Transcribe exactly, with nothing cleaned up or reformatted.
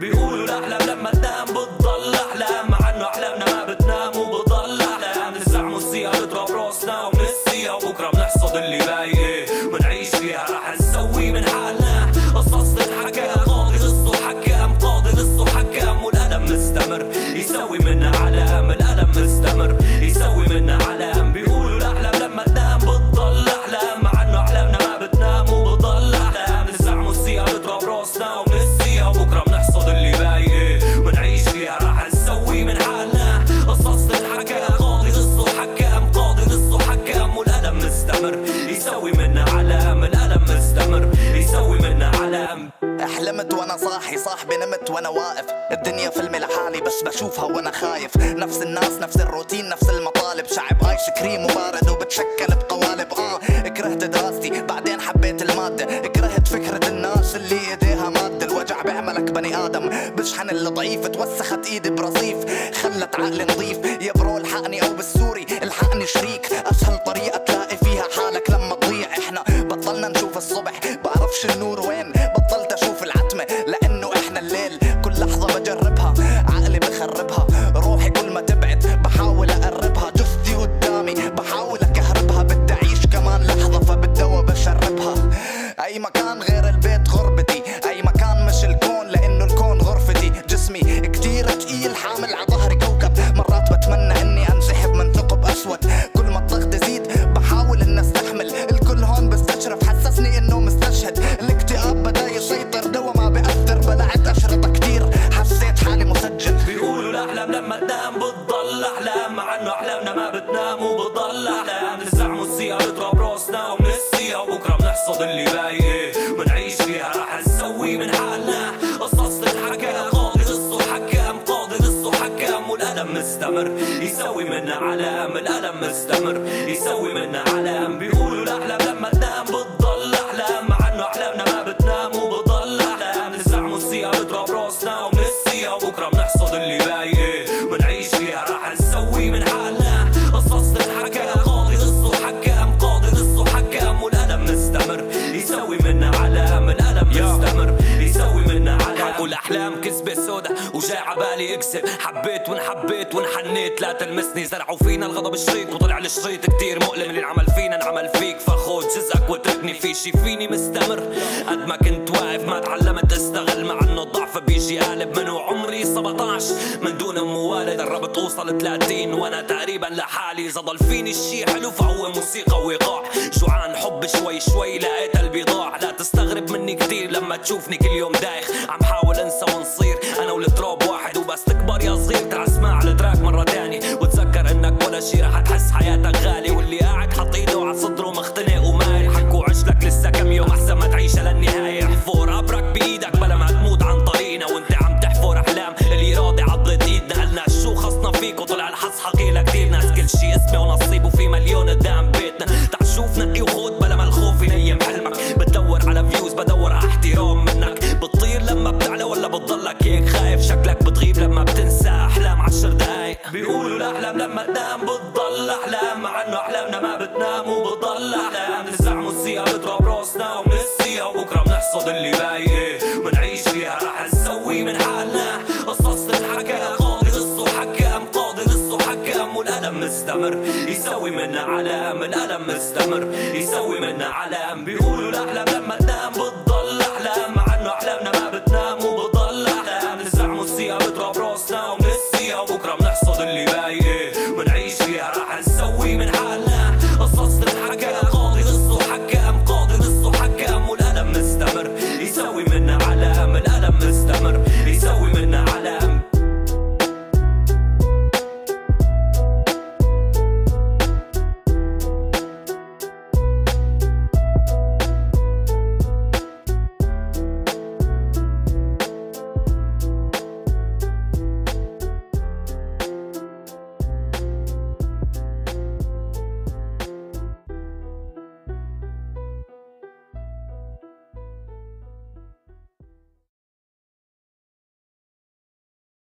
بيقولوا لا احلام لما تنام بتضل احلام، مع انه احلامنا ما بتنام وبتضل احلام. نزعم السيارة بنضرب راسنا وبنسيها، وبكره بنحصد اللي باقي بنعيش فيها. رح نسوي من حالنا قصص تنحكى، قاضي قصه وحكام، قاضي قصه وحكام. والألم مستمر يسوي منا علام، الألم مستمر يسوي منا علام. بيقولوا لا احلام لما تنام بتضل احلام، مع انه احلامنا ما بتنام وبتضل احلام. نزعم السيارة بنضرب راسنا وبنسيها، وبكره يسوي منا علام، الألم مستمر يسوي منا علام. أحلمت وأنا صاحي، صاحبي نمت وأنا واقف، الدنيا فيلم لحالي بس بشوفها وأنا خايف. نفس الناس نفس الروتين نفس المطالب، شعب آيس كريم وبارد وبتشكل بقوالب. آه كرهت دراستي بعدين حبيت المادة، كرهت فكرة الناس اللي إيديها مادة. الوجع بيعملك بني آدم بشحن اللي ضعيف، توسخت إيدي برصيف خلت عقلي نظيف. يا برو الحقني أو بالسوري الحقني شريك، أسهل طريقة تلاقي فيها حالك لما تضيع. إحنا بطلنا نشوف الصبح، بعرفش النور وين، بطلت أشوف العتمة لأنه إحنا الليل. كل لحظة بجربها عقلي بخربها، روحي كل ما تبعد بحاول أقربها. جثتي قدامي بحاول أكهربها، بدي أعيش كمان لحظة فبالدوا بشربها. أي مكان غير البيت غربتي، أي مكان مش الكون لأنه الكون غرفتي. جسمي كتير تقيل حامل على ظهري كوكب، مرات بتمنى إني أنسحب من ثقب أسود. كل ما الضغط يزيد بحاول إني أستحمل، الكل هون بستشرف حسسني إنه مستشهد. الاكتئاب بدأ يسيطر دوا ما بأثر، بلعت أشرطة كتير حسيت حالي مسجل. بيقولوا الأحلام لما تنام بتضل أحلام، مع إنه أحلامنا ما بتنام وبتضل أحلام. نزعموا السيارة بنضرب راسنا وبنسيها، وبكرة بنحصد اللي باقي بنعيش فيها. رح نسوي من حالنا قصص تنحكى، قاضي قصه وحكام، قاضي قصه وحكام. والألم مستمر يسوي منا علام، الألم مستمر يسوي منا علام. بيقولوا الأحلام لما تنام بتضل أحلام، مع إنه أحلامنا ما بتنام وبتضل أحلام. نزعموا السيارة بنضرب راسنا وبنسيها، وبكرة بنحصد اللي باقي بنعيش فيها. رح نسوي من حالنا قصص تنحكى، قاضي قصه وحكام، قاضي قصه وحكام. والألم مستمر يسوي منا علام، الألم مستمر يسوي منا علام. والاحلام كذبه سودا وجاي عبالي اكذب، حبيت وانحبيت وانحنيت لا تلمسني. زرعوا فينا الغضب الشريط وطلع الشريط كتير مؤلم، اللي انعمل فينا انعمل فيك فخذ جزءك واتركني. في شي فيني مستمر قد ما كنت واقف، ما تعلمت استغل مع انه الضعف بيجي قالب. من وعمري سبعطعش من دون موالد دربت اوصل ثلاثين وانا تقريبا لحالي. اذا ضل فيني شي حلو فهو موسيقى وايقاع، جوعان حب شوي شوي لقيت قلبي ضاع. لا تستغرب مني كتير لما تشوفني كل يوم دايخ، عم حاول انسى ونصير انا والتراب واحد. وبس تكبر يا صغير تعال اسمع التراك مره تاني، وتذكر انك ولا شي رح تحس حياتك غالي. واللي قاعد حاط ايده على صدره مختنق ومالي، حكوا عشلك لسه كم يوم احسن ما تعيشها للنهايه. احفر قبرك بايدك بلا ما تموت عن طريقنا، وانت عم تحفر احلام اللي راضي عضت ايدنا. قلنا شو خصنا فيك وطلع الحظ حقي لكتير ناس، كل شي اسمي ونصيب وفي مليون قدام بيتنا. تعال شوف نقي وخوض بلا ما الخوف ينيم حلمك، بتدور على فيوز بدور على احترام منك. بتطير لما بتعلى ولا بتضلك هيك خايف، شكلك بتغيب لما بتنسى احلام عشر دقايق. بيقولوا الاحلام لما تنام بتضل احلام، مع انه احلامنا ما بتنام وبتضل احلام. نزعموا السيارة بنضرب راسنا وبنسيها، وبكره بنحصد اللي باقي بنعيش فيها. رح نسوي من حالنا قصص تنحكى، قاضي قصه وحكام، قاضي قصه وحكام. والألم مستمر يسوي منا علام، الألم مستمر يسوي منا علام. بيقولوا الاحلام لما تنام